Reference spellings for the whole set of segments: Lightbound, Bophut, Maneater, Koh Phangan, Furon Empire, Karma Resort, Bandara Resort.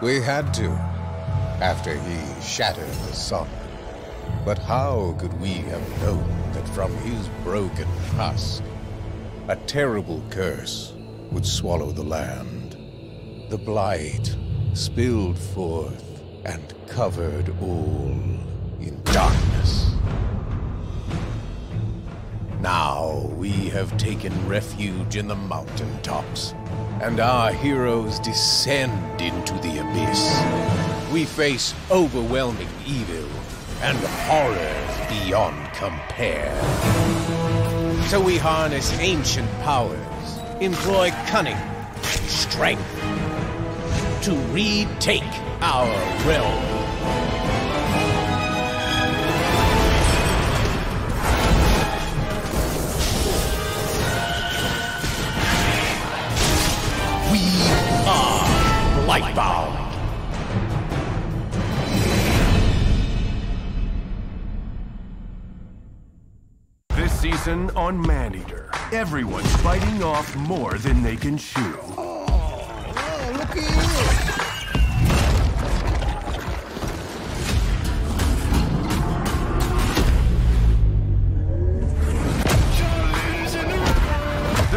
We had to, after he shattered the sun. But how could we have known that from his broken husk, a terrible curse would swallow the land? The blight spilled forth and covered all in darkness. Now we have taken refuge in the mountaintops, and our heroes descend into the abyss. We face overwhelming evil and horrors beyond compare. So we harness ancient powers, employ cunning, strength, to retake our realm. We are Lightbound. This season on Maneater, everyone's biting off more than they can chew. Oh, look at you!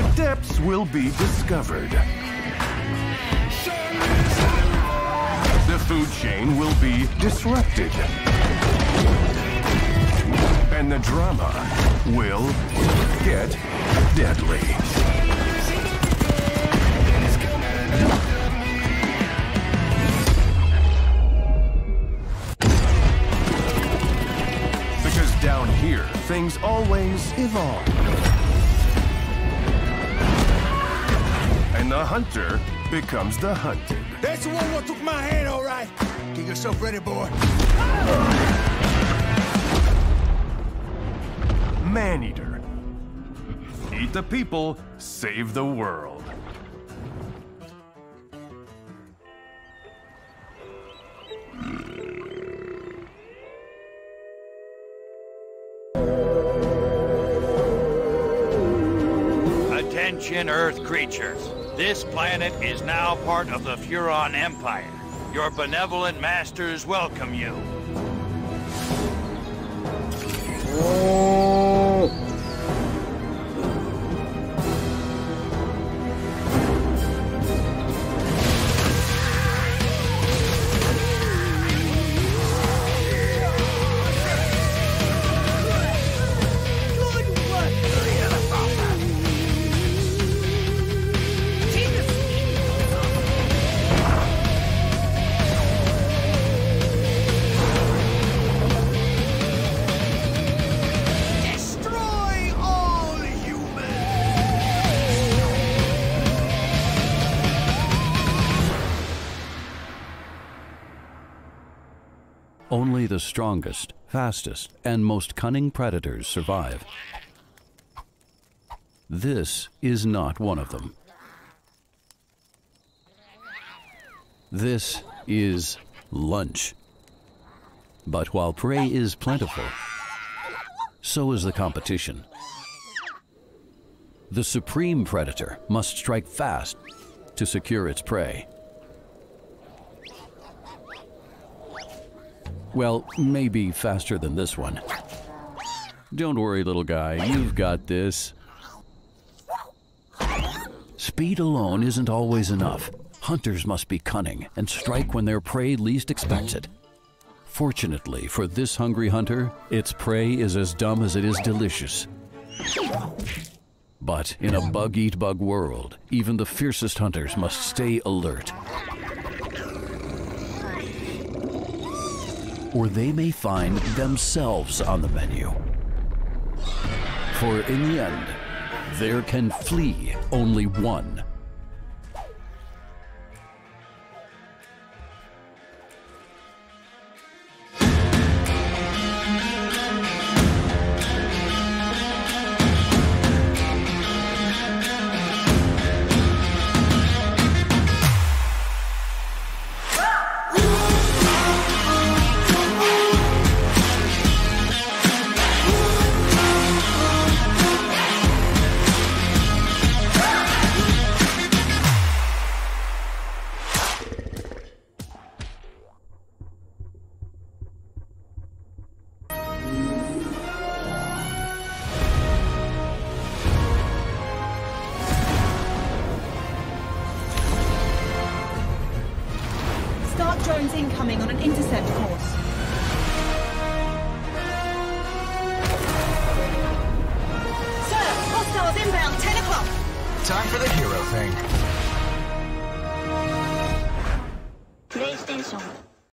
The depths will be discovered. The food chain will be disrupted. And the drama will get deadly. Because down here, things always evolve. And the hunter becomes the hunted. That's the one who took my hand, all right. Get yourself ready, boy. Maneater. Eat the people, save the world. Attention, Earth creatures. This planet is now part of the Furon Empire. Your benevolent masters welcome you. Only the strongest, fastest, and most cunning predators survive. This is not one of them. This is lunch. But while prey is plentiful, so is the competition. The supreme predator must strike fast to secure its prey. Well, maybe faster than this one. Don't worry, little guy, you've got this. Speed alone isn't always enough. Hunters must be cunning and strike when their prey least expects it. Fortunately for this hungry hunter, its prey is as dumb as it is delicious. But in a bug-eat-bug world, even the fiercest hunters must stay alert, or they may find themselves on the menu. For in the end, there can flee only one. Dark drones incoming on an intercept course. Sir, hostiles inbound, 10 o'clock. Time for the hero thing. PlayStation.